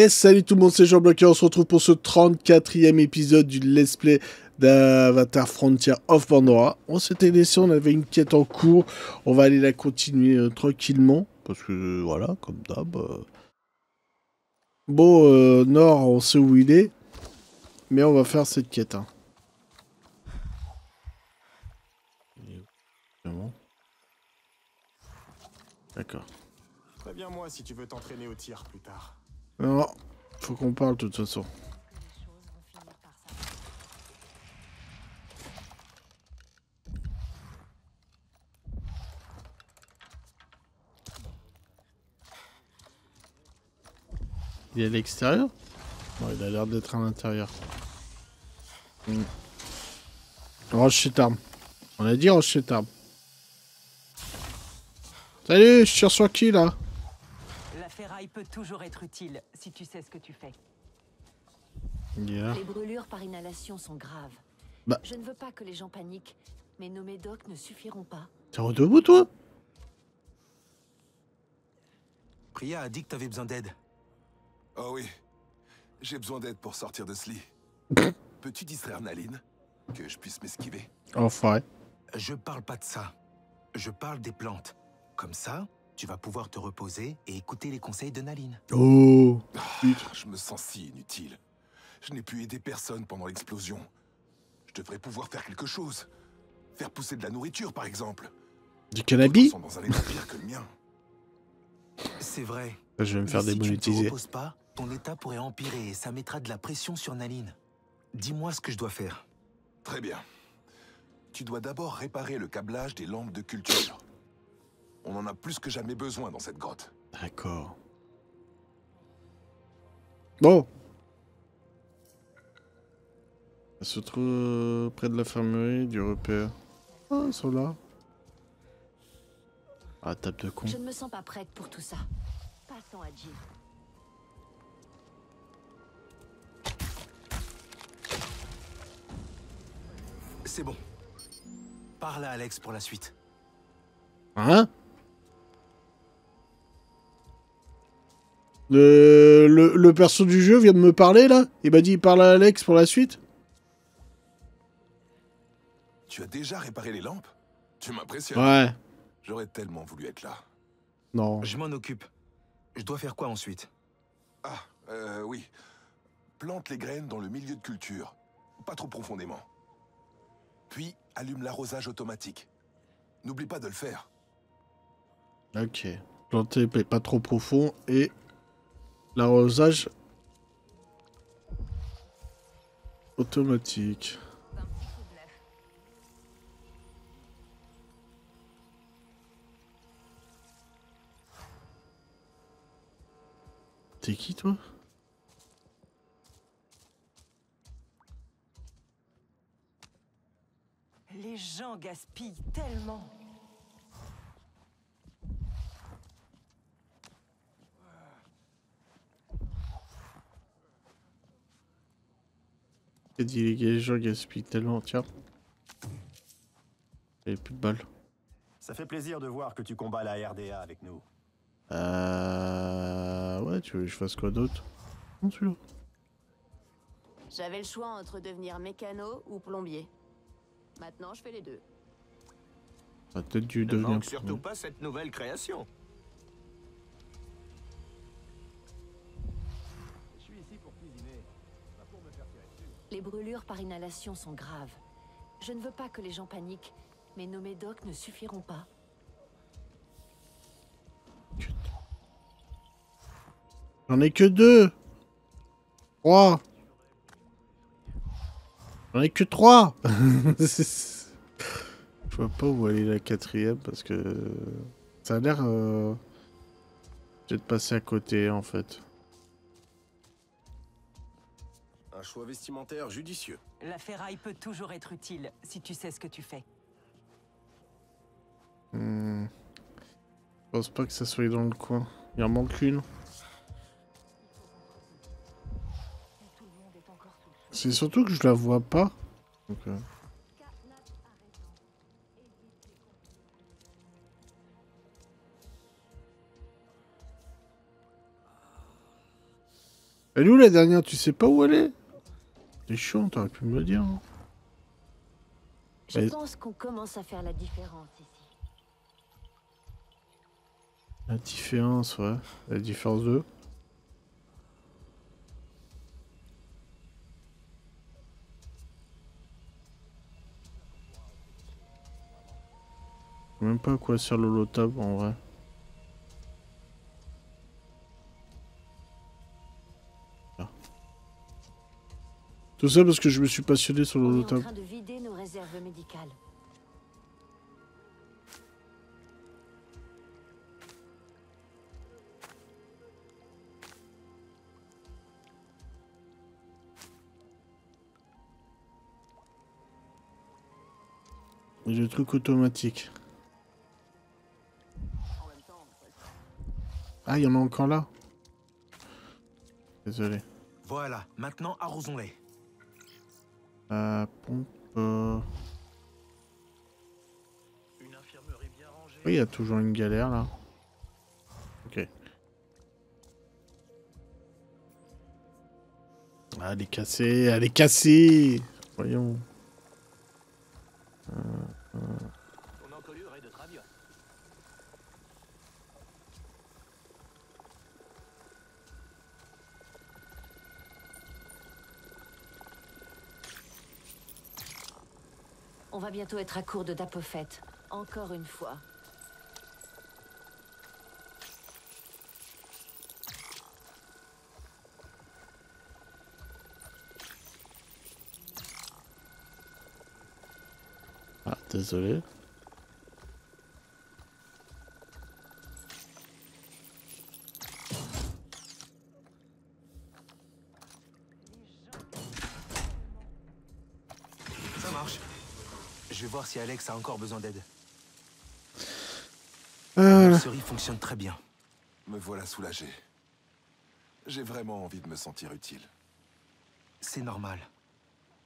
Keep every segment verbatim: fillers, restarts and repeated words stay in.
Et salut tout le monde, c'est Jean-Marc et on se retrouve pour ce trente-quatrième épisode du Let's Play d'Avatar Frontier of Pandora. On s'était laissé, on avait une quête en cours, on va aller la continuer euh, tranquillement. Parce que euh, voilà, comme d'hab. Euh... Bon, euh, Nord, on sait où il est, mais on va faire cette quête. Hein. D'accord. Très bien, moi, si tu veux t'entraîner au tir plus tard. Non, faut qu'on parle de toute façon. Il est à l'extérieur? Non, il a l'air d'être à l'intérieur. Hmm. Range cette arme. On a dit range cette arme. Salut, je tire sur qui là? La ferraille peut toujours être utile si tu sais ce que tu fais. Yeah. Les brûlures par inhalation sont graves. Bah. Je ne veux pas que les gens paniquent, mais nos médocs ne suffiront pas. T'es redebout toi? Priya a dit que t'avais besoin d'aide. Oh oui, j'ai besoin d'aide pour sortir de ce lit. Peux-tu distraire Naline? Que je puisse m'esquiver? Enfin. Je parle pas de ça. Je parle des plantes. Comme ça, tu vas pouvoir te reposer et écouter les conseils de Naline. Oh, ah, je me sens si inutile. Je n'ai pu aider personne pendant l'explosion. Je devrais pouvoir faire quelque chose. Faire pousser de la nourriture, par exemple. Du cannabis? Sont dans un état pire que le mien. C'est vrai. Je vais me faire démonétiser. Si tu ne te reposes pas, ton état pourrait empirer et ça mettra de la pression sur Naline. Dis-moi ce que je dois faire. Très bien. Tu dois d'abord réparer le câblage des lampes de culture. On en a plus que jamais besoin dans cette grotte. D'accord. Bon. Elle se trouve près de l'infirmerie du repère. Ah, ils sont là. Ah, tape de con. Je ne me sens pas prête pour tout ça. Passons à Jin. C'est bon. Parle à Alex pour la suite. Hein? Le, le, le perso du jeu vient de me parler là. Il m'a dit il parle à Alex pour la suite. Tu as déjà réparé les lampes? Tu m'impressionnes. Ouais. J'aurais tellement voulu être là. Non. Je m'en occupe. Je dois faire quoi ensuite? Ah, euh, oui. Plante les graines dans le milieu de culture. Pas trop profondément. Puis allume l'arrosage automatique. N'oublie pas de le faire. Ok. Planter pas trop profond et... l'arrosage automatique. T'es qui toi? Les gens gaspillent tellement. J'ai dit les gens gaspillent tellement, tiens. J'avais plus de balles. Ça fait plaisir de voir que tu combats la R D A avec nous. Euh... Ouais, tu veux que je fasse quoi d'autre? Non, celui-là. J'avais le choix entre devenir mécano ou plombier. Maintenant, je fais les deux. Ça a peut-être dû devenir... Ne manque surtout pas cette nouvelle création. Les brûlures par inhalation sont graves. Je ne veux pas que les gens paniquent, mais nos médocs ne suffiront pas. J'en ai que deux. Trois. J'en ai que trois. Je vois pas où aller la quatrième parce que ça a l'air euh... peut-être passer à côté en fait. Un choix vestimentaire judicieux. La ferraille peut toujours être utile si tu sais ce que tu fais. Hmm. Je pense pas que ça soit dans le coin. Il en manque une. C'est surtout que je la vois pas. Donc, euh... Elle est où la dernière? Tu sais pas où elle est? C'est chiant, t'aurais pu me le dire. Hein. Je elle... pense qu'on commence à faire la différence ici. La différence, ouais. La différence de... Même pas à quoi sert l'holotape en vrai. Ah. Tout ça parce que je me suis passionné sur l'holotape. On est en train de vider nos réserves médicales. Et le truc automatique. Ah, il y en a encore là. Désolé. Voilà, maintenant arrosons-les. Euh, pompe... Euh... Une infirmerie bien rangée. Oui, il y a toujours une galère là. Ok. Ah, elle est cassée, elle est cassée. Voyons. Euh, euh... On va bientôt être à court de Dapophète, encore une fois. Ah, désolé. Voir si Alex a encore besoin d'aide. Euh... La série fonctionne très bien. Me voilà soulagé. J'ai vraiment envie de me sentir utile. C'est normal.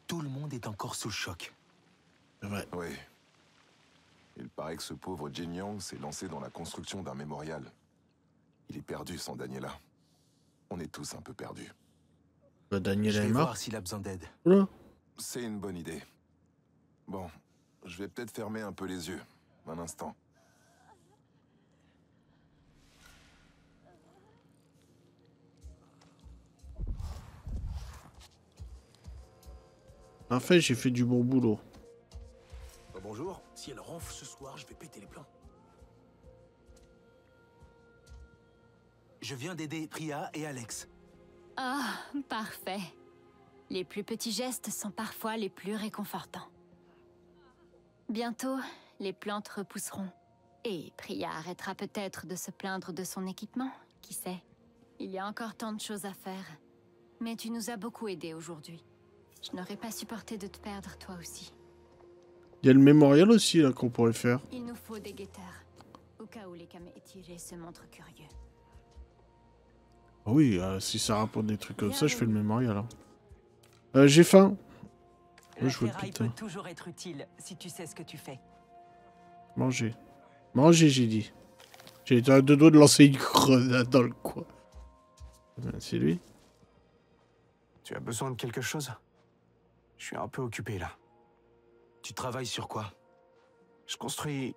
Tout le monde est encore sous le choc. Ouais. Oui. Il paraît que ce pauvre Jin Yang s'est lancé dans la construction d'un mémorial. Il est perdu sans Daniela. On est tous un peu perdus. Bah, Daniela est mort. Je vais voir s'il a besoin d'aide. Ouais. C'est une bonne idée. Bon. Je vais peut-être fermer un peu les yeux, un instant. En fait, j'ai fait du bon boulot. Oh, bonjour. Si elle ronfle ce soir, je vais péter les plombs. Je viens d'aider Priya et Alex. Ah, oh, parfait. Les plus petits gestes sont parfois les plus réconfortants. Bientôt, les plantes repousseront. Et Priya arrêtera peut-être de se plaindre de son équipement, qui sait. Il y a encore tant de choses à faire. Mais tu nous as beaucoup aidés aujourd'hui. Je n'aurais pas supporté de te perdre, toi aussi. Il y a le mémorial aussi, là, qu'on pourrait faire. Il nous faut des guetteurs, au cas où les Kametirés se montrent curieux. Oui, euh, si ça rapporte des trucs comme Bien ça, je fais le mémorial. Hein. Euh, j'ai faim. La ferraille peut toujours être utile si tu sais ce que tu fais. Manger. Manger, j'ai dit. J'ai été à deux doigts de lancer une grenade dans le coin. C'est lui. Tu as besoin de quelque chose? Je suis un peu occupé là. Tu travailles sur quoi? Je construis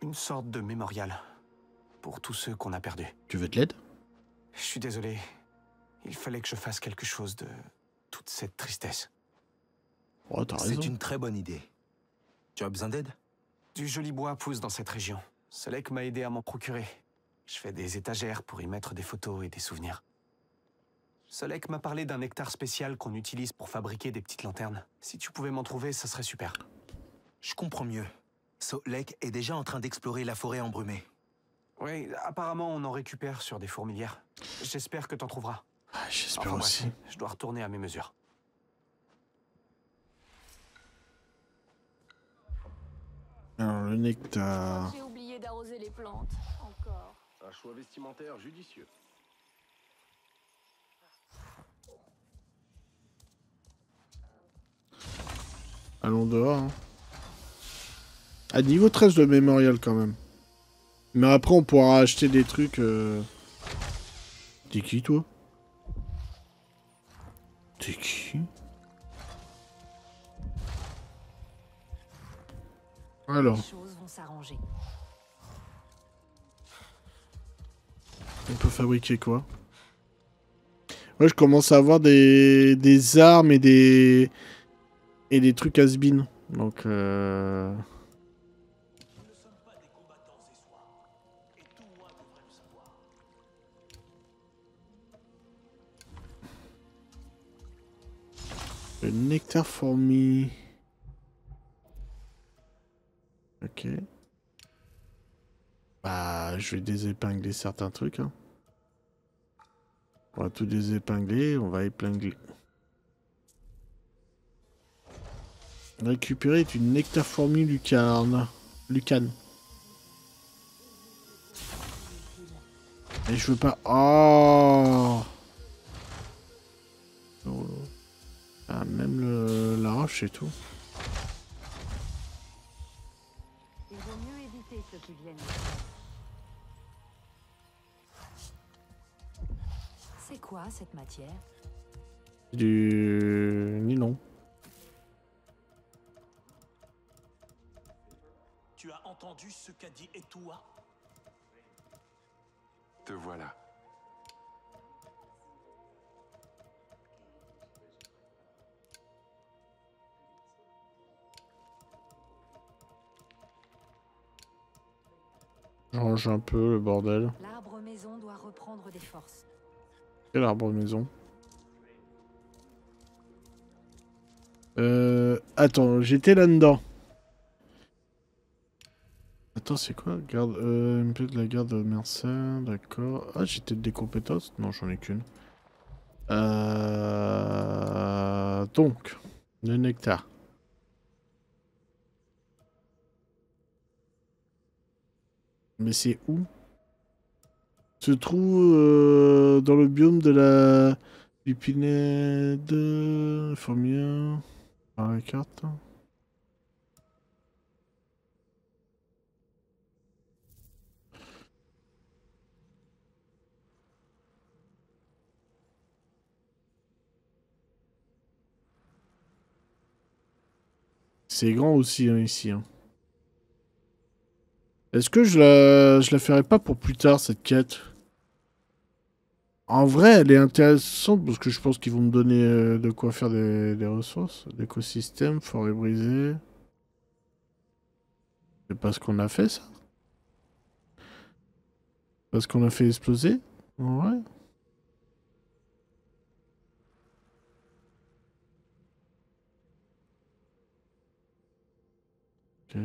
une sorte de mémorial pour tous ceux qu'on a perdus. Tu veux de l'aide? Je suis désolé. Il fallait que je fasse quelque chose de toute cette tristesse. Oh, c'est une très bonne idée. Tu as besoin d'aide? Du joli bois pousse dans cette région. Solek m'a aidé à m'en procurer. Je fais des étagères pour y mettre des photos et des souvenirs. Solek m'a parlé d'un nectar spécial qu'on utilise pour fabriquer des petites lanternes. Si tu pouvais m'en trouver, ça serait super. Je comprends mieux. Solek est déjà en train d'explorer la forêt embrumée. Oui, apparemment on en récupère sur des fourmilières. J'espère que t'en trouveras. Ah, j'espère enfin, aussi. Bref, je dois retourner à mes mesures. Alors, le nectar... J'ai oublié d'arroser les plantes, encore. Un choix vestimentaire judicieux. Allons dehors. Hein. À niveau treize de mémorial, quand même. Mais après, on pourra acheter des trucs... Euh... T'es qui, toi? c'est qui? Alors. Les choses vont s'arranger. On peut fabriquer quoi? Ouais, je commence à avoir des, des armes et des et des trucs has-been. Donc euh... le nectar fourmi. Ok. Bah, je vais désépingler certains trucs. Hein. On va tout désépingler, on va épingler. Récupérer une nectar fourmi lucarne. Lucane. Et je veux pas. Oh, oh. Ah, même le... la roche et tout. Il vaut mieux éviter ceux qui viennent. C'est quoi cette matière? Du nylon. Tu as entendu ce qu'a dit Eywa? Te voilà. Range un peu le bordel. L'arbre maison doit reprendre des forces. Quel arbre maison? Euh... Attends, j'étais là-dedans. Attends, c'est quoi? Garde... Euh... Une de la garde mercenaire, d'accord. Ah, j'étais des compétences? Non, j'en ai qu'une. Euh... Donc, le nectar. Mais c'est où? Se trouve euh, dans le biome de la... du Pinet de... Formien... Par la carte. C'est grand aussi, hein, ici. Hein. Est-ce que je la, je la ferai pas pour plus tard, cette quête? En vrai, elle est intéressante, parce que je pense qu'ils vont me donner euh, de quoi faire des, des ressources. L'écosystème, forêt brisée... C'est pas ce qu'on a fait, ça? Parce qu'on a fait exploser? En vrai? Ok...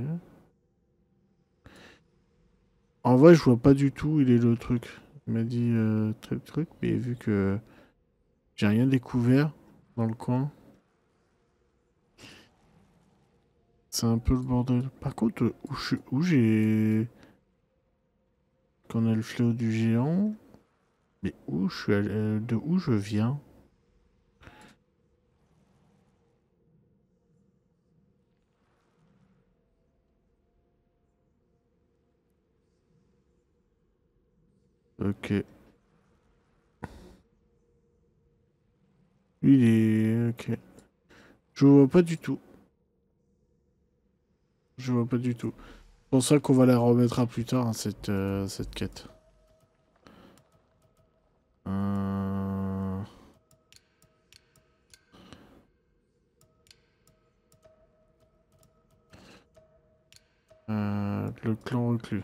En vrai, je vois pas du tout, il est le truc. Il m'a dit euh, très truc, mais vu que j'ai rien découvert dans le coin, c'est un peu le bordel. Par contre, où j'ai... Qu'on a le fléau du géant, mais où je suis allé, euh, de où je viens? Ok. Il est... Ok. Je vois pas du tout. Je vois pas du tout. C'est pour ça qu'on va la remettre à plus tard, hein, cette, euh, cette quête. Euh... Euh, le clan reclus.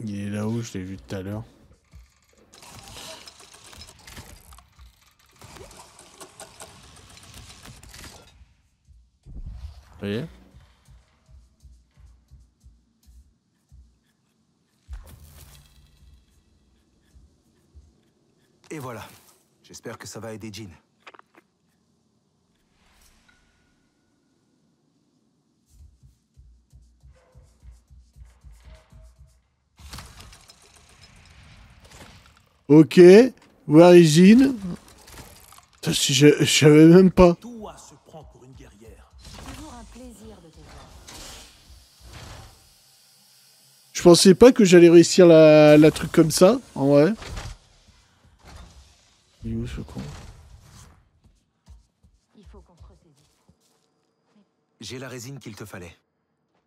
Il est là-haut, je l'ai vu tout à l'heure. Vous voyez? Et voilà. J'espère que ça va aider Jin. Ok, where is Jin? Je savais même pas. Toi se prend pour une guerrière. Toujours un plaisir de te voir. Je pensais pas que j'allais réussir la, la truc comme ça, en vrai. Il est où ce con ? Il faut qu'on se ressaisisse. J'ai la résine qu'il te fallait.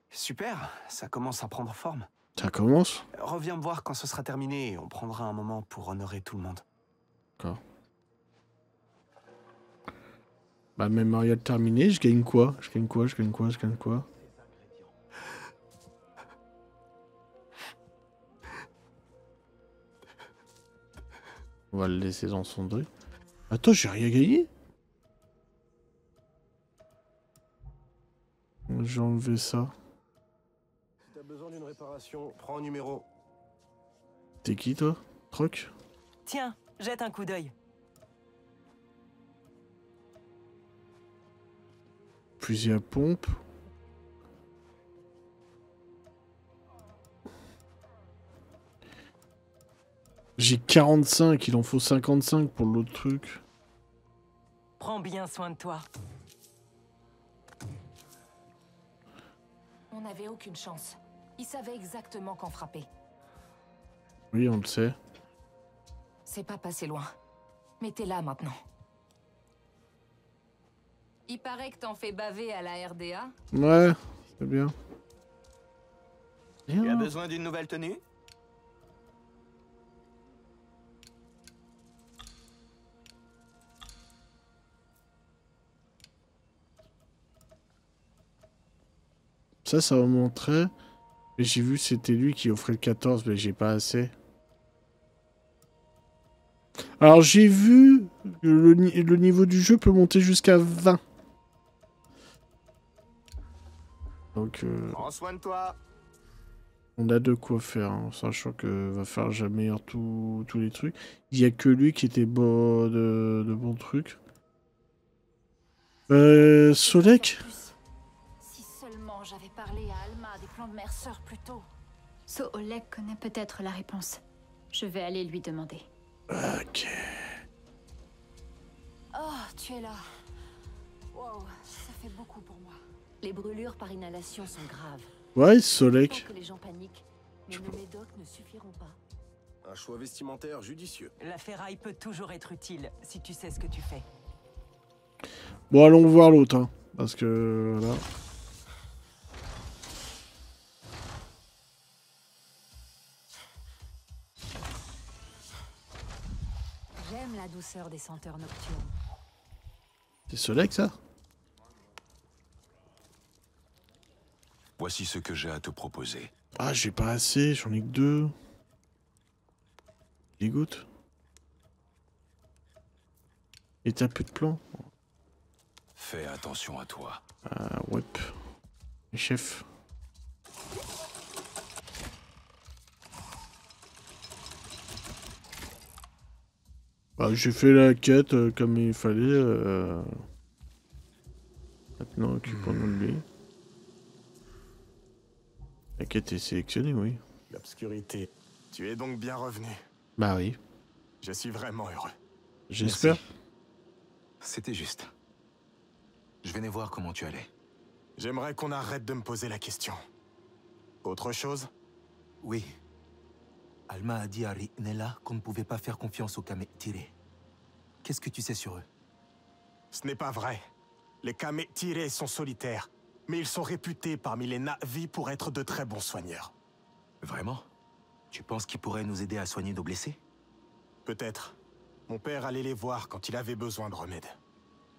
Super, ça commence à prendre forme. Ça commence ? Reviens me voir quand ce sera terminé et on prendra un moment pour honorer tout le monde. D'accord. Bah mémorial terminé, je gagne quoi ? Je gagne quoi ? Je gagne quoi ? Je gagne quoi ? On va le laisser dans son truc. Attends, j'ai rien gagné. J'ai enlevé ça. Si t'as besoin d'une réparation, prends un numéro. T'es qui toi, Troc? Tiens, jette un coup d'œil. Fusil à pompe. J'ai quarante-cinq, il en faut cinquante-cinq pour l'autre truc. Prends bien soin de toi. On n'avait aucune chance. Il savait exactement quand frapper. Oui, on le sait. C'est pas passé loin. Mais t'es là maintenant. Il paraît que t'en fais baver à la R D A. Ouais, c'est bien. Tu as besoin d'une nouvelle tenue ? Ça, ça me montrait. Mais j'ai vu c'était lui qui offrait le quatorze, mais j'ai pas assez. Alors j'ai vu que le, le niveau du jeu peut monter jusqu'à vingt. Donc euh, prends soin de toi. On a de quoi faire, hein, en sachant que va faire jamais tous les trucs. Il y a que lui qui était bon de, de bons trucs. Euh, Solek. J'avais parlé à Alma des plans de mère sœur plus tôt. Solek connaît peut-être la réponse. Je vais aller lui demander. Ok. Oh, tu es là. Wow, ça fait beaucoup pour moi. Les brûlures par inhalation sont graves. Ouais, Solek. Les gens paniquent, mais le médoc ne suffiront pas. Un choix vestimentaire judicieux. La ferraille peut toujours être utile si tu sais ce que tu fais. Bon, allons voir l'autre, hein, parce que là. La douceur des senteurs nocturnes. C'est Solek, ça? Voici ce que j'ai à te proposer. Ah, j'ai pas assez, j'en ai que deux. Des gouttes. Et t'as plus de plan. Fais attention à toi. Ah, ouais. Chef. Bah, j'ai fait la quête euh, comme il fallait. Euh... Maintenant, occupons-nous de lui. La quête est sélectionnée, oui. L'obscurité. Tu es donc bien revenu. Bah oui. Je suis vraiment heureux. J'espère. C'était juste. Je venais voir comment tu allais. J'aimerais qu'on arrête de me poser la question. Autre chose? Oui. Alma a dit à Rinella qu'on ne pouvait pas faire confiance aux Kametirés. Qu'est-ce que tu sais sur eux? Ce n'est pas vrai. Les Kametirés sont solitaires, mais ils sont réputés parmi les Navi pour être de très bons soigneurs. Vraiment? Tu penses qu'ils pourraient nous aider à soigner nos blessés? Peut-être. Mon père allait les voir quand il avait besoin de remèdes.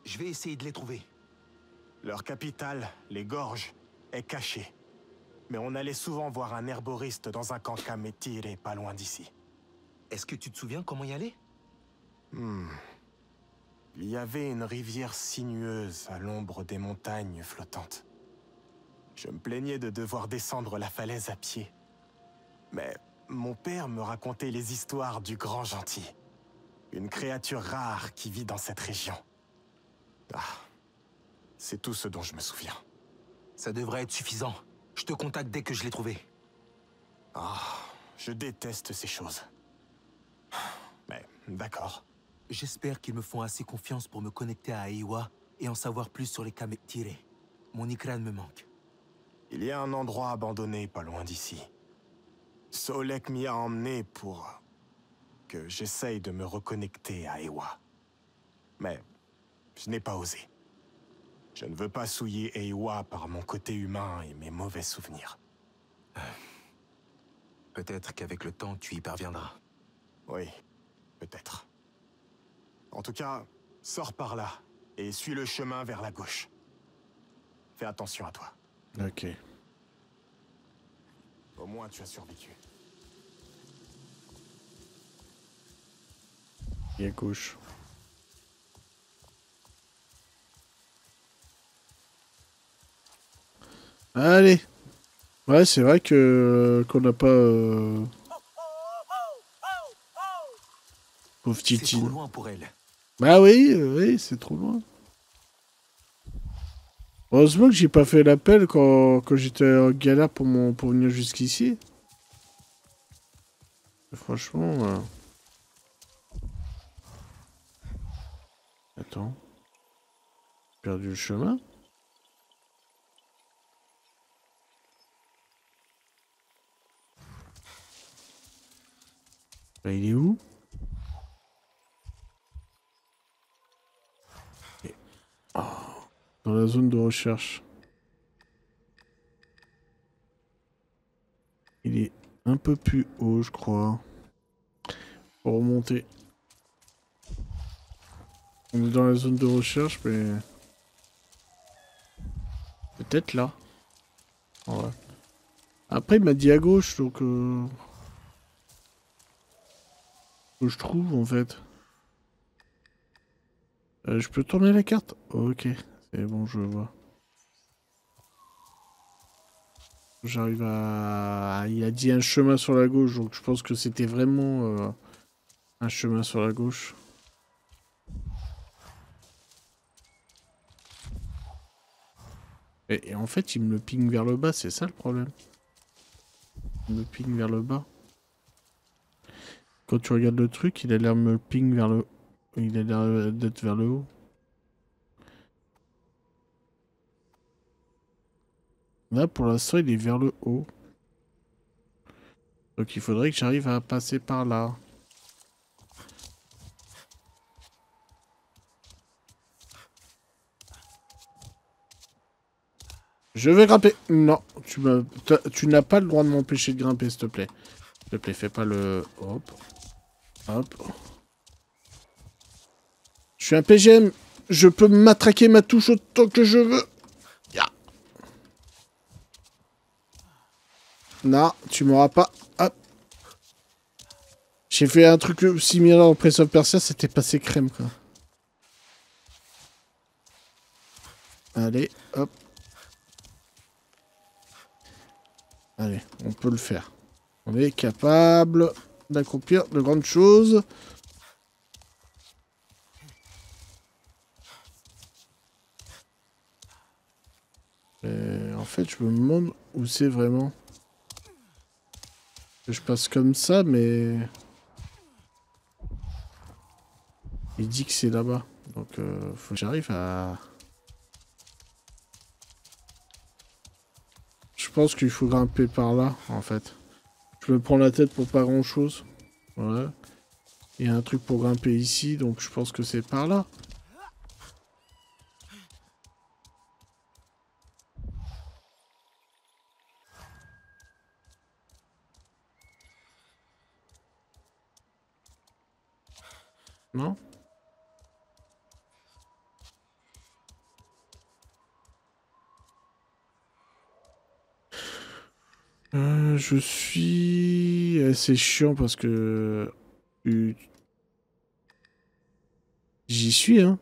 Je vais essayer de les trouver. Leur capitale, les Gorges, est cachée. Mais on allait souvent voir un herboriste dans un camp Kametiré pas loin d'ici. Est-ce que tu te souviens comment y aller? hmm. Il y avait une rivière sinueuse à l'ombre des montagnes flottantes. Je me plaignais de devoir descendre la falaise à pied. Mais mon père me racontait les histoires du grand gentil. Une créature rare qui vit dans cette région. Ah, c'est tout ce dont je me souviens. Ça devrait être suffisant. Je te contacte dès que je l'ai trouvé. Ah, oh, je déteste ces choses. Mais, d'accord. J'espère qu'ils me font assez confiance pour me connecter à Eywa et en savoir plus sur les Kametirés. Mon Ikran me manque. Il y a un endroit abandonné pas loin d'ici. Solek m'y a emmené pour... que j'essaye de me reconnecter à Eywa. Mais je n'ai pas osé. Je ne veux pas souiller Eywa par mon côté humain et mes mauvais souvenirs. Euh, peut-être qu'avec le temps, tu y parviendras. Oui, peut-être. En tout cas, sors par là et suis le chemin vers la gauche. Fais attention à toi. Ok. Au moins, tu as survécu. Et à gauche. Allez. Ouais, c'est vrai que qu'on n'a pas. Euh... Pauvre Titine. Bah oui, oui, c'est trop loin. Heureusement que j'ai pas fait l'appel quand, quand j'étais en galère pour, mon, pour venir jusqu'ici. Franchement... Euh... Attends. J'ai perdu le chemin. Là, il est où? Dans la zone de recherche. Il est un peu plus haut, je crois. Pour remonter. On est dans la zone de recherche, mais... Peut-être là. Ouais. Après, il m'a dit à gauche, donc... Euh... Où je trouve, en fait. Euh, je peux tourner la carte? Ok. Et bon, je vois. J'arrive à... Il a dit un chemin sur la gauche, donc je pense que c'était vraiment euh, un chemin sur la gauche. Et, et en fait, il me le ping vers le bas, c'est ça le problème. Il me ping vers le bas. Quand tu regardes le truc, il a l'air me ping vers le... Il a l'air d'être vers le haut. Là, pour l'instant, il est vers le haut. Donc, il faudrait que j'arrive à passer par là. Je vais grimper. Non, tu me... tu n'as pas le droit de m'empêcher de grimper, s'il te plaît. S'il te plaît, fais pas le... Hop. Hop. Je suis un P G M. Je peux m'attraquer ma touche autant que je veux. Non, tu m'auras pas. Hop. J'ai fait un truc similaire au Prince of Persia, c'était passé crème, quoi. Allez, hop. Allez, on peut le faire. On est capable d'accomplir de grandes choses. Et en fait, je me demande où c'est vraiment. Je passe comme ça, mais... Il dit que c'est là-bas. Donc, euh, faut que j'arrive à... Je pense qu'il faut grimper par là, en fait. Je me prends la tête pour pas grand-chose. Voilà. Il y a un truc pour grimper ici, donc je pense que c'est par là. Non? Euh, je suis... C'est chiant parce que... J'y suis, hein.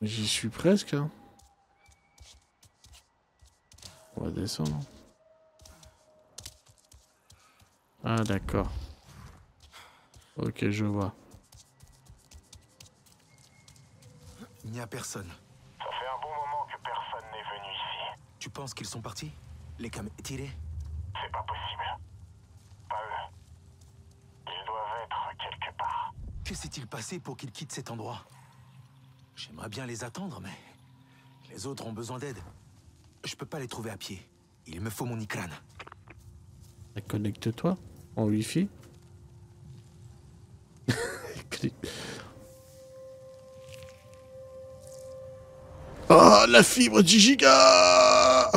J'y suis presque, hein. On va descendre. Ah d'accord. Ok, je vois. Il n'y a personne. Ça fait un bon moment que personne n'est venu ici. Tu penses qu'ils sont partis? Les Kametirés? C'est pas possible. Pas eux. Ils doivent être quelque part. Que s'est-il passé pour qu'ils quittent cet endroit? J'aimerais bien les attendre, mais... Les autres ont besoin d'aide. Je peux pas les trouver à pied. Il me faut mon Ikran. Connecte-toi en wifi. Oh, la fibre dix gigas.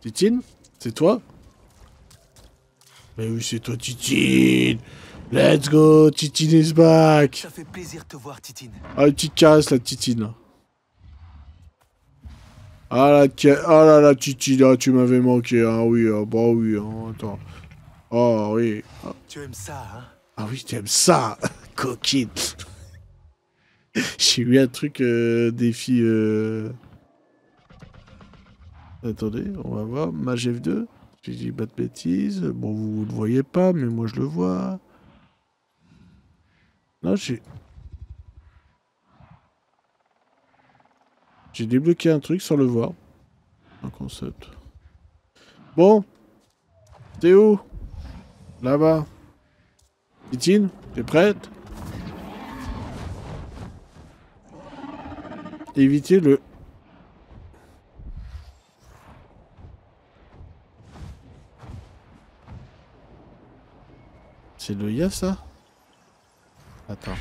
Titine, c'est toi? Mais oui, c'est toi, Titine. Let's go, Titine is back. Ça fait plaisir de te voir, Titine. Ah, une petite caresse, la Titine. Ah la, ah la, la Titine, ah, tu m'avais manqué, ah oui, ah, bah oui, ah, attends. Ah oui. Ah. Tu aimes ça, hein? Ah oui, tu aimes ça, coquine. J'ai eu un truc euh, défi... Euh... Attendez, on va voir, Mage F deux. J'ai dit pas de bêtises, bon vous, vous le voyez pas, mais moi je le vois. Là j'ai... J'ai débloqué un truc sans le voir. Un concept. Bon. T'es où? Là-bas. Titine, t'es prête? Évitez le... C'est le ya ça? Attends.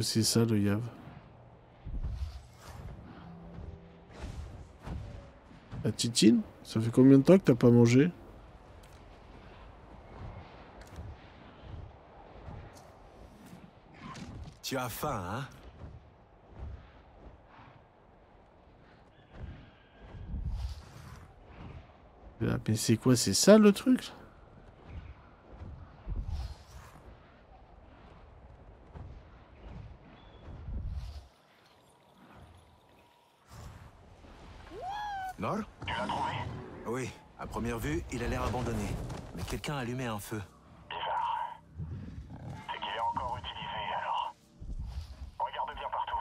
C'est ça le Yav. La Titine, ça fait combien de temps que t'as pas mangé? Tu as faim, hein? Mais c'est quoi? C'est ça le truc? Oui, à première vue, il a l'air abandonné. Mais quelqu'un a allumé un feu. Bizarre. C'est qu'il est encore utilisé, alors. Regarde bien partout.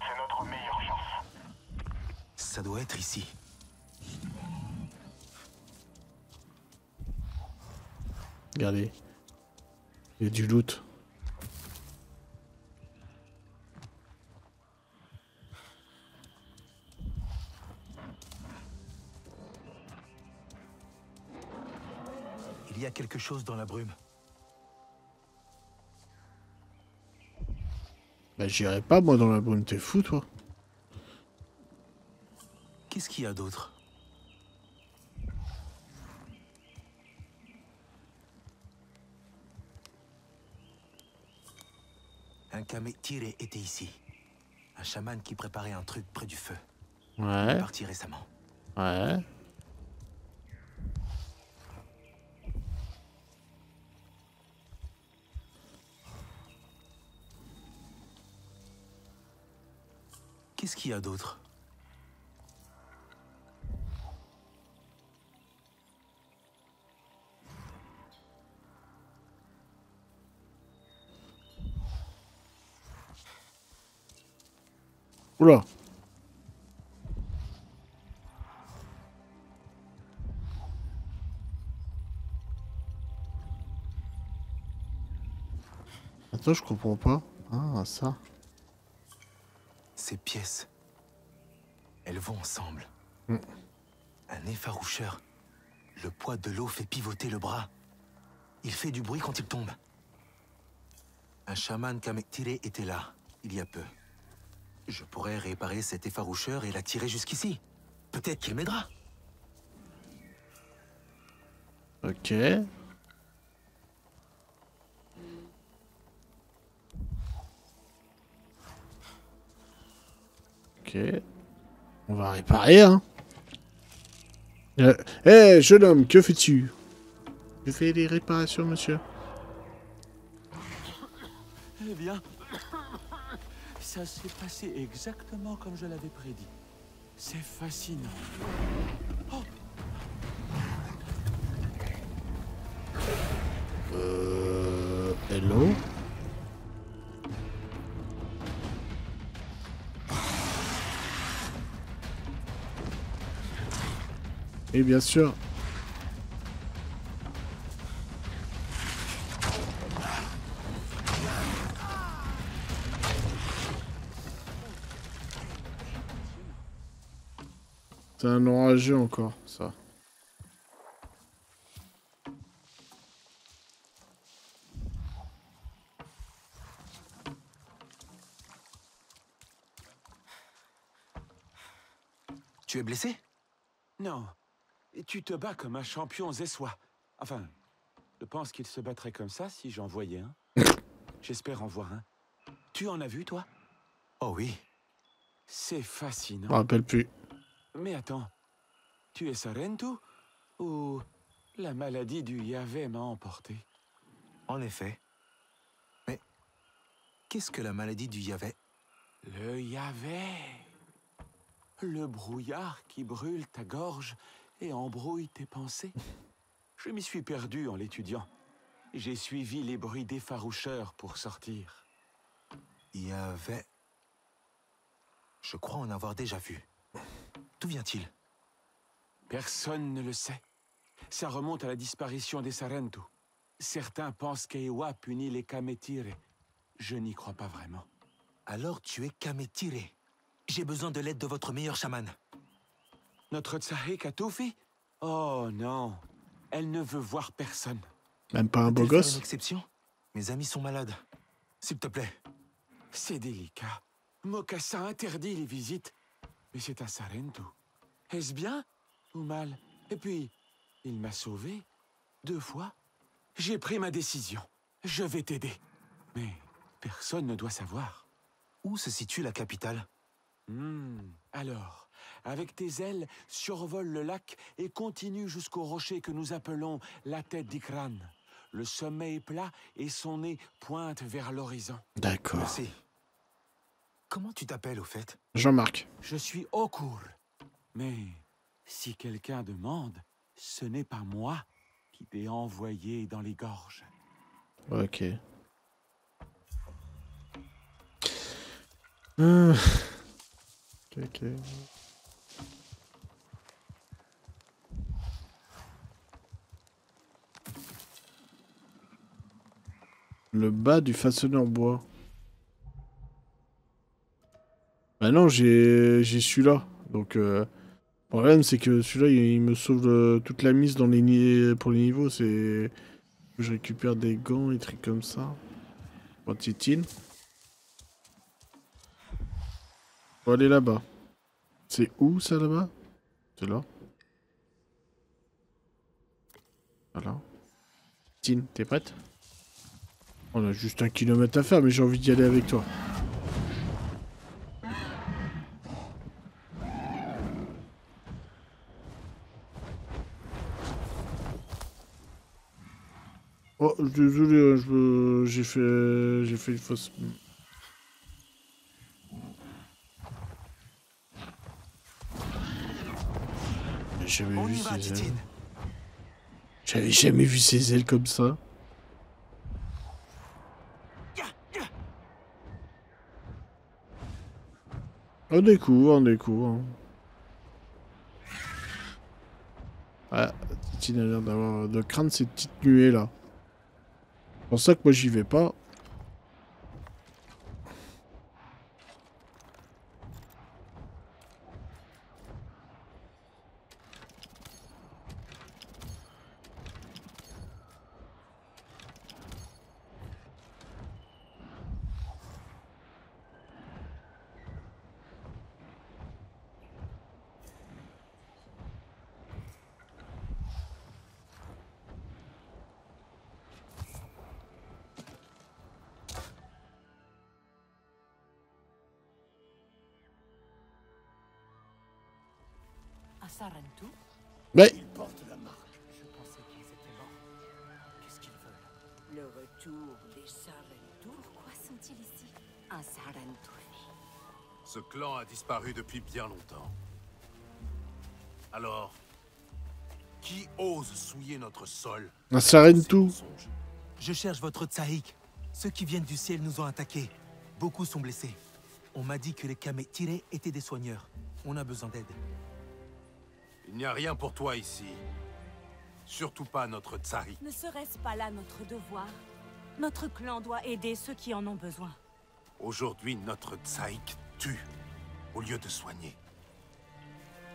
C'est notre meilleure chance. Ça doit être ici. Regardez. Il y a du loot. Il y a quelque chose dans la brume. Bah j'irai pas moi dans la brume, t'es fou toi. Qu'est-ce qu'il y a d'autre? Un Kametirés était ici. Un chaman qui préparait un truc près du feu. Ouais. Il est parti récemment. Ouais. Qu'est-ce qu'il y a d'autre? Oula. Attends, je comprends pas. Ah, ça. Ces pièces, elles vont ensemble. Mmh. Un effaroucheur. Le poids de l'eau fait pivoter le bras. Il fait du bruit quand il tombe. Un chaman Kametirés était là, il y a peu. Je pourrais réparer cet effaroucheur et l'attirer jusqu'ici. Peut-être qu'il m'aidera. Ok. Ok, on va réparer, hein. Eh, euh, hey, jeune homme, que fais-tu? Je fais des réparations, monsieur. Eh bien, ça s'est passé exactement comme je l'avais prédit. C'est fascinant. Oh euh... Hello. Et bien sûr... C'est un orageux encore, ça. Tu es blessé? Non. Et tu te bats comme un champion zessois. Enfin, je pense qu'il se battrait comme ça si j'en voyais un. J'espère en voir un. Tu en as vu, toi? Oh oui. C'est fascinant. Je me rappelle plus. Mais attends, tu es Sarentu ou la maladie du Yavé m'a emporté? En effet. Mais qu'est-ce que la maladie du Yavé? Le Yavé, le brouillard qui brûle ta gorge et embrouille tes pensées. Je m'y suis perdu en l'étudiant. J'ai suivi les bruits d'effaroucheurs pour sortir. Yavé, je crois en avoir déjà vu. D'où vient-il? Personne ne le sait. Ça remonte à la disparition des Sarentu. Certains pensent qu'Eywa punit les Kametirés. Je n'y crois pas vraiment. Alors tu es Kametiré. J'ai besoin de l'aide de votre meilleur chaman. Notre Tsahik Atufi? Oh non. Elle ne veut voir personne. Même pas un beau gosse? Une exception? Mes amis sont malades. S'il te plaît. C'est délicat. Mokassa interdit les visites. Mais c'est un Sarentu. Est-ce bien ou mal? Et puis, il m'a sauvé deux fois. J'ai pris ma décision. Je vais t'aider. Mais personne ne doit savoir. Où se situe la capitale? Hmm. Alors, avec tes ailes, survole le lac et continue jusqu'au rocher que nous appelons la tête d'Ikran. Le sommet est plat et son nez pointe vers l'horizon. D'accord. Merci. Comment tu t'appelles, au fait? Jean-Marc. Je suis au cours. Mais si quelqu'un demande, ce n'est pas moi qui t'ai envoyé dans les gorges. Ok. Mmh. Ok, ok. Le bas du façonné en bois. Bah non, j'ai celui-là. Donc, euh, le problème, c'est que celui-là, il, il me sauve le, toute la mise dans les pour les niveaux. C'est je récupère des gants et trucs comme ça. Bon, titine. On va aller là-bas. C'est où, ça, là-bas? C'est là. Voilà. Titine, t'es prête? On a juste un kilomètre à faire, mais j'ai envie d'y aller avec toi. Oh, désolé, j'ai fait, j'ai fait une fausse... J'avais vu ces ailes. J'avais jamais vu ces ailes comme ça. On découvre, on découvre. Ah, Titine a l'air d'avoir de craindre ces petites nuées là. C'est pour ça que moi j'y vais pas. Ouais. Ils portent la marque. Je pensais qu'ils étaient morts. Qu'est-ce qu'ils veulent? Le retour des Sarentu. Pourquoi sont-ils ici? Un Sarentu. Ce clan a disparu depuis bien longtemps. Alors, qui ose souiller notre sol? Un Sarentu. Je cherche votre Tsahik. Ceux qui viennent du ciel nous ont attaqués. Beaucoup sont blessés. On m'a dit que les Kametirés étaient des soigneurs. On a besoin d'aide. Il n'y a rien pour toi ici. Surtout pas notre Tsahik. Ne serait-ce pas là notre devoir? Notre clan doit aider ceux qui en ont besoin. Aujourd'hui, notre Tsahik tue, au lieu de soigner.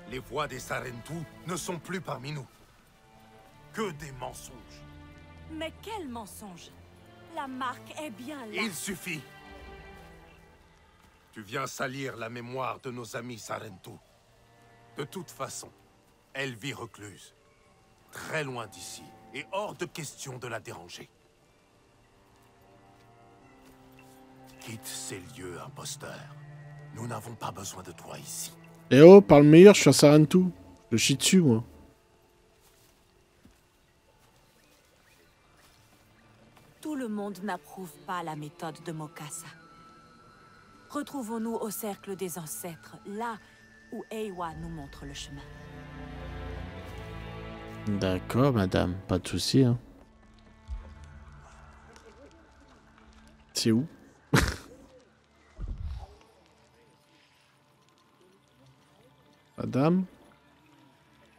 Les voix des Sarentu ne sont plus parmi nous. Que des mensonges. Mais quel mensonge? La marque est bien là. Il suffit. Tu viens salir la mémoire de nos amis Sarentu. De toute façon, elle vit recluse. Très loin d'ici, et hors de question de la déranger. Quitte ces lieux, imposteur. Nous n'avons pas besoin de toi ici. Eh oh, parle meilleur, je suis un Sarentu. Je chie dessus, moi. Tout le monde n'approuve pas la méthode de Mokassa. Retrouvons-nous au cercle des ancêtres, là où Eywa nous montre le chemin. D'accord, madame. Pas de souci. Hein. C'est où? Madame?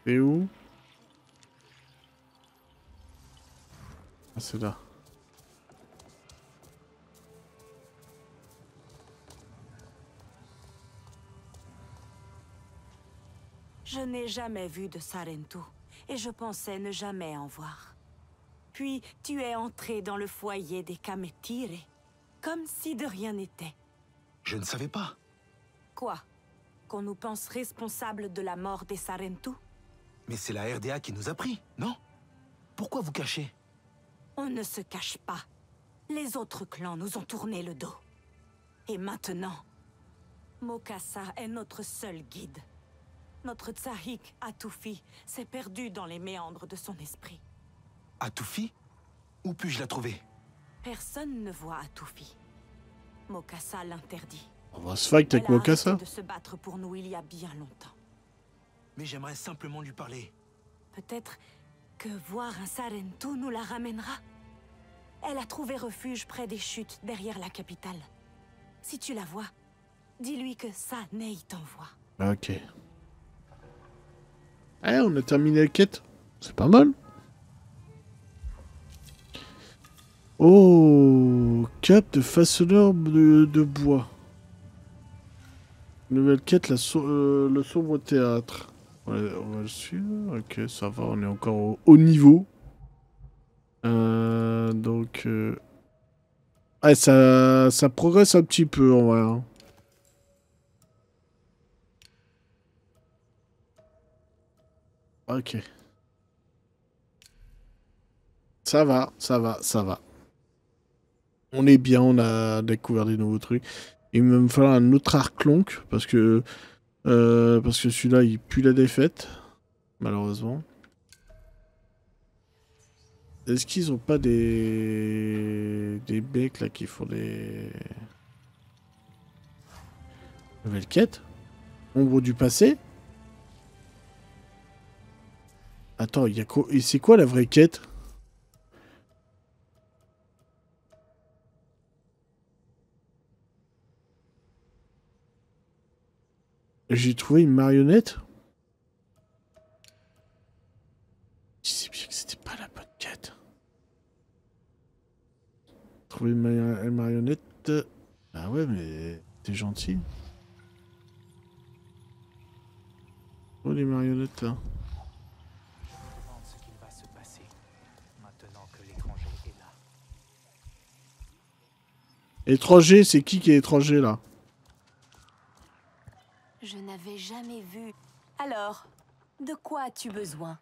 C'est où? Ah, c'est là. Je n'ai jamais vu de Sarentu. Et je pensais ne jamais en voir. Puis tu es entré dans le foyer des Kametirés, comme si de rien n'était. Je ne savais pas. Quoi? Qu'on nous pense responsables de la mort des Sarentu? Mais c'est la R D A qui nous a pris, non? Pourquoi vous cachez? On ne se cache pas. Les autres clans nous ont tourné le dos. Et maintenant, Mokassa est notre seul guide. Notre Tsahik, Atufi, s'est perdu dans les méandres de son esprit. Atufi? Où puis-je la trouver? Personne ne voit Atufi. Mokassa l'interdit. On va se fight avec Mokassa? Elle a arrêté de se battre pour nous il y a bien longtemps. Mais j'aimerais simplement lui parler. Peut-être que voir un Sarentu nous la ramènera. Elle a trouvé refuge près des chutes derrière la capitale. Si tu la vois, dis-lui que Sanei t'envoie. Ok. Eh, on a terminé la quête. C'est pas mal. Oh, cap de façonneur de, de bois. Nouvelle quête, la so euh, le sombre théâtre. Ouais, on va le suivre. Ok, ça va, on est encore au haut niveau. Euh, donc... Euh... Ah, ça, ça progresse un petit peu, en vrai. Hein. Ok. Ça va, ça va, ça va. On est bien, on a découvert des nouveaux trucs. Il va me falloir un autre arc-lonque, parce que, euh, parce que celui-là, il pue la défaite, malheureusement. Est-ce qu'ils ont pas des... des becs, là, qui font des... nouvelle quête? Ombre du passé? Attends, y a quoi... et c'est quoi la vraie quête? J'ai trouvé une marionnette? Je sais bien que c'était pas la bonne quête. Trouver une, ma une marionnette... Ah ouais, mais t'es gentil. Oh, les marionnettes, là. Étranger, c'est qui qui est étranger, là? Je n'avais jamais vu. Alors, de quoi as-tu besoin?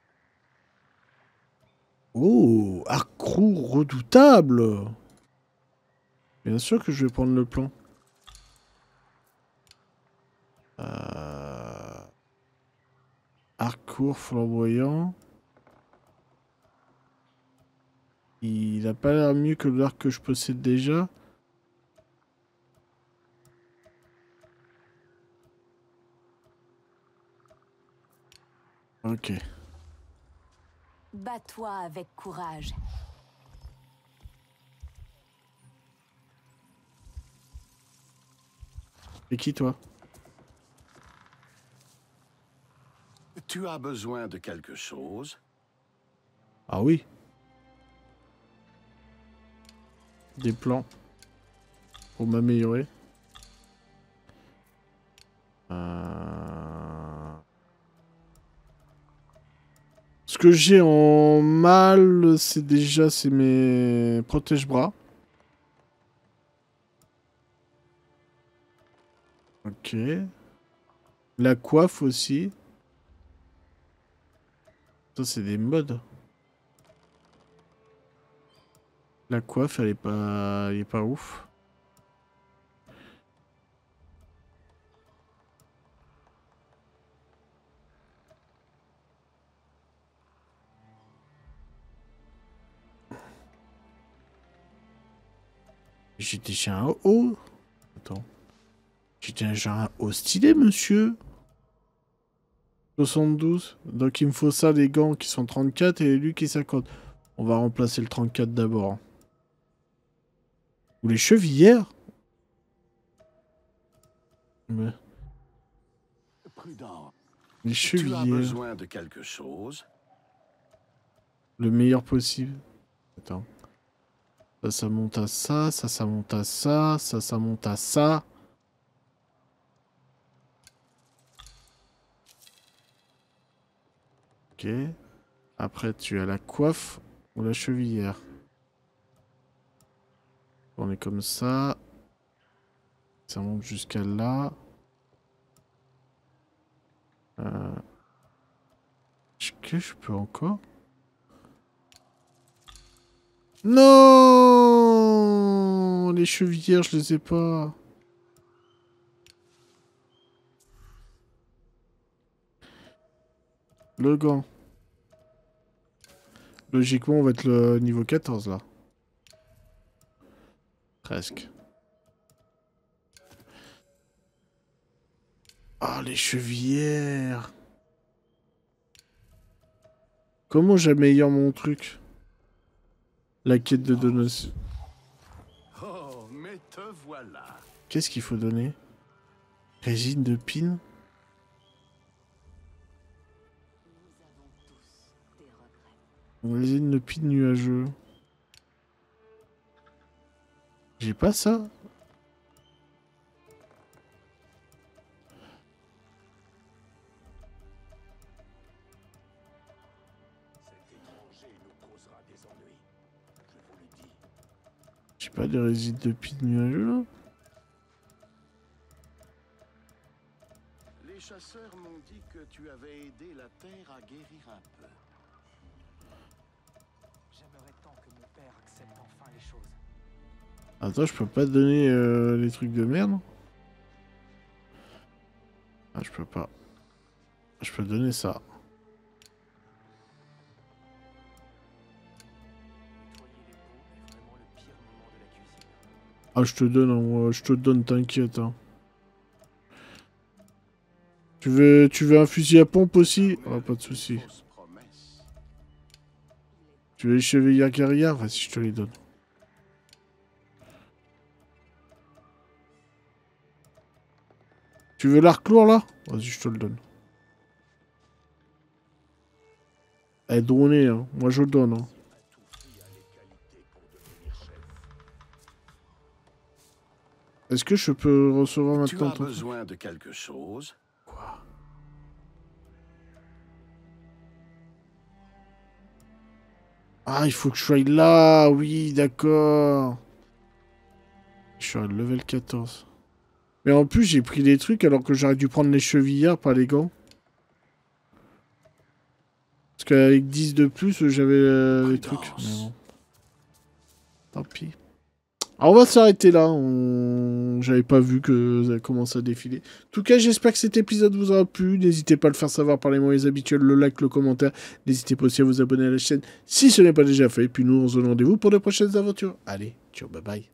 Oh, accrou redoutable! Bien sûr que je vais prendre le plan. Euh... Arcourt flamboyant. Il n'a pas l'air mieux que l'arc que je possède déjà. Ok. Bats-toi avec courage. Et qui, toi? Tu as besoin de quelque chose? Ah oui. Des plans pour m'améliorer. Euh... Ce que j'ai en mal, c'est déjà c'est mes protège-bras. Ok. La coiffe aussi. Ça c'est des modes. La coiffe elle est pas, elle est pas ouf. J'étais chez un haut. Attends. J'étais déjà un haut stylé, monsieur. soixante-douze. Donc il me faut ça, les gants qui sont trente-quatre et les lucs qui cinquante. On va remplacer le trente-quatre d'abord. Ou les chevillères. Mais... Prudent. Les chevillères. Tu as besoin de quelque chose. Le meilleur possible. Attends. Ça, ça monte à ça, ça, ça monte à ça, ça, ça monte à ça. Ok. Après, tu as la coiffe ou la chevillère. On est comme ça. Ça monte jusqu'à là. Euh... Est-ce que je peux encore? Non, les chevillères, je les ai pas. Le gant. Logiquement, on va être le niveau quatorze là. Presque. Ah, les chevillères. Comment j'améliore mon truc? La quête de donation. Oh, mais te voilà. Qu'est-ce qu'il faut donner? Résine de pine. Résine de pine nuageux. J'ai pas ça. J'ai pas de résine de pine nuageux là. Les chasseurs m'ont dit que tu avais aidé la terre à guérir un peu. J'aimerais tant que mon père accepte enfin les choses. Attends, je peux pas te donner euh, les trucs de merde. Ah, je peux pas. Je peux donner ça. Ah, je te donne, hein, je te donne, t'inquiète. Hein. Tu veux, tu veux un fusil à pompe aussi? Ah, pas de souci. Tu veux les chevillères guerrières? Vas-y, je te les donne. Tu veux l'arc lourd là? Vas-y, je te le donne. Eh, drôné, hein. Moi je le donne. Hein. Est-ce que je peux recevoir maintenant ton... Tu as besoin de quelque chose? Quoi? Ah, il faut que je sois là. Oui, d'accord. Je suis à level quatorze. Mais en plus, j'ai pris des trucs alors que j'aurais dû prendre les chevillères, pas les gants. Parce qu'avec dix de plus, j'avais euh, les trucs. Mais bon. Tant pis. Alors on va s'arrêter là, on... j'avais pas vu que ça commençait à défiler. En tout cas, j'espère que cet épisode vous aura plu. N'hésitez pas à le faire savoir par les moyens habituels, le like, le commentaire. N'hésitez pas aussi à vous abonner à la chaîne si ce n'est pas déjà fait. Et puis nous, on se donne rendez-vous pour de prochaines aventures. Allez, ciao, bye bye.